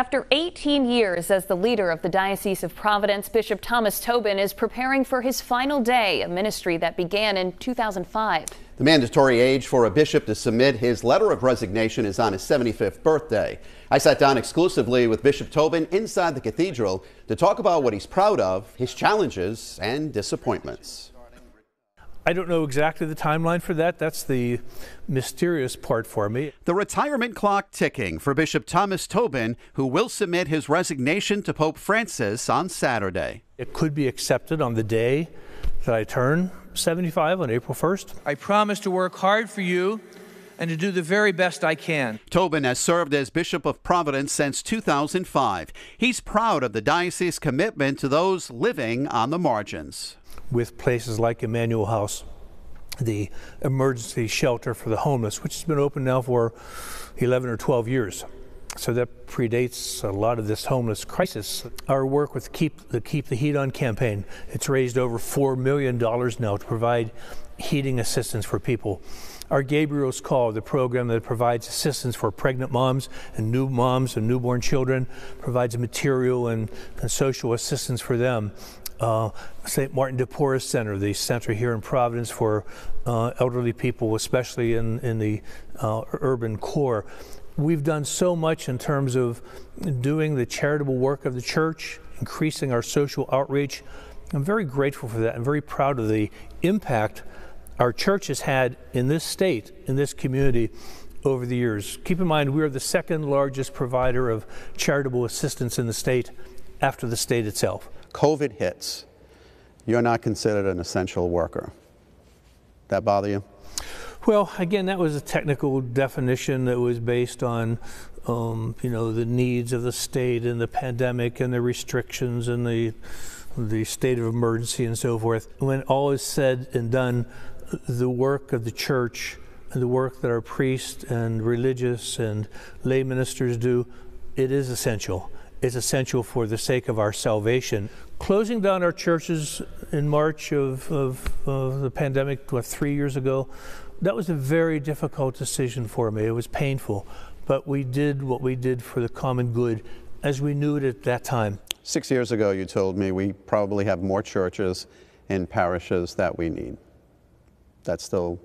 After 18 years as the leader of the Diocese of Providence, Bishop Thomas Tobin is preparing for his final day, a ministry that began in 2005. The mandatory age for a bishop to submit his letter of resignation is on his 75th birthday. I sat down exclusively with Bishop Tobin inside the cathedral to talk about what he's proud of, his challenges and disappointments. I don't know exactly the timeline for that. That's the mysterious part for me. The retirement clock ticking for Bishop Thomas Tobin, who will submit his resignation to Pope Francis on Saturday. It could be accepted on the day that I turn 75 on April 1st. I promise to work hard for you and to do the very best I can. Tobin has served as Bishop of Providence since 2005. He's proud of the diocese's commitment to those living on the margins. With places like Emmanuel House, the emergency shelter for the homeless, which has been open now for 11 or 12 years. So that predates a lot of this homeless crisis. Our work with the Keep the Heat On campaign, it's raised over $4 million now to provide heating assistance for people. Our Gabriel's Call, the program that provides assistance for pregnant moms and newborn children, provides material and social assistance for them. St. Martin de Porres Center, the center here in Providence for elderly people, especially in the urban core. We've done so much in terms of doing the charitable work of the church, increasing our social outreach. I'm very grateful for that. I'm very proud of the impact our church has had in this state, in this community over the years. Keep in mind, we are the second largest provider of charitable assistance in the state after the state itself. COVID hits, you're not considered an essential worker. That bother you? Well, again, that was a technical definition that was based on, you know, the needs of the state and the pandemic and the restrictions and the state of emergency and so forth. When all is said and done, the work of the church and the work that our priests and religious and lay ministers do, it is essential. It's essential for the sake of our salvation. Closing down our churches in March of the pandemic, what, 3 years ago, that was a very difficult decision for me. It was painful, but we did what we did for the common good as we knew it at that time. 6 years ago, you told me we probably have more churches and parishes that we need. That still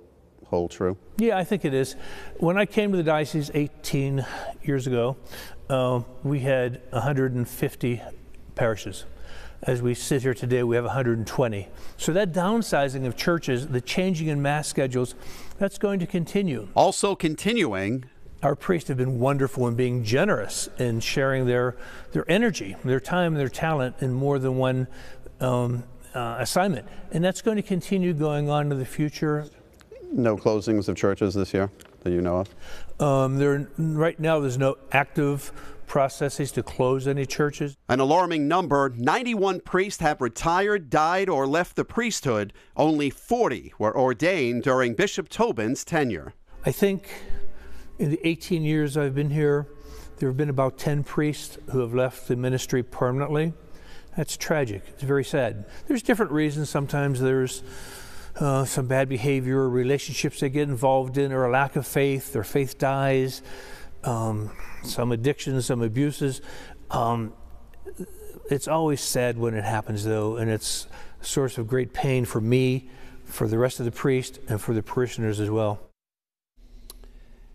hold true? Yeah, I think it is. When I came to the diocese 18 years ago, we had 150 parishes. As we sit here today, we have 120. So that downsizing of churches, the changing in mass schedules, that's going to continue. Also continuing, our priests have been wonderful in being generous in sharing their energy, their time, their talent in more than one assignment. And that's going to continue going on to the future. No closings of churches this year that you know of? Right now there's no active processes to close any churches. An alarming number, 91 priests have retired, died, or left the priesthood. Only 40 were ordained during Bishop Tobin's tenure. I think in the 18 years I've been here, there have been about 10 priests who have left the ministry permanently. That's tragic. It's very sad. There's different reasons. Sometimes there's some bad behavior, or relationships they get involved in, or a lack of faith, their faith dies, some addictions, some abuses. It's always sad when it happens, though, and it's a source of great pain for me, for the rest of the priest, and for the parishioners as well.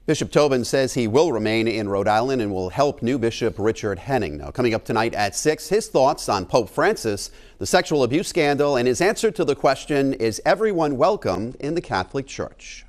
Bishop Tobin says he will remain in Rhode Island and will help new Bishop Richard Henning. Now, coming up tonight at 6, his thoughts on Pope Francis, the sexual abuse scandal, and his answer to the question, is everyone welcome in the Catholic Church?